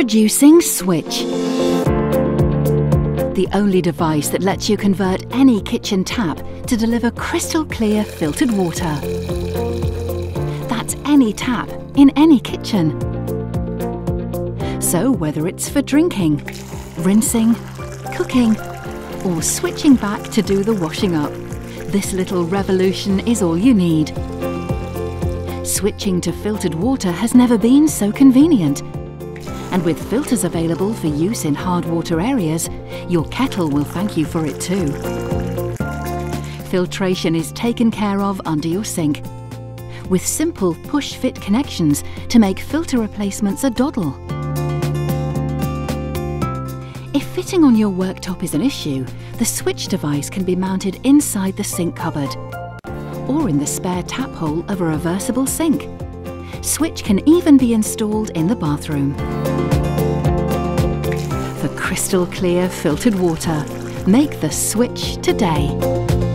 Introducing Swich, the only device that lets you convert any kitchen tap to deliver crystal clear filtered water. That's any tap in any kitchen. So whether it's for drinking, rinsing, cooking, or switching back to do the washing up, this little revolution is all you need. Switching to filtered water has never been so convenient. And with filters available for use in hard water areas, your kettle will thank you for it too. Filtration is taken care of under your sink, with simple push-fit connections to make filter replacements a doddle. If fitting on your worktop is an issue, the Swich device can be mounted inside the sink cupboard or in the spare tap hole of a reversible sink. Swich can even be installed in the bathroom. For crystal clear filtered water, make the switch today.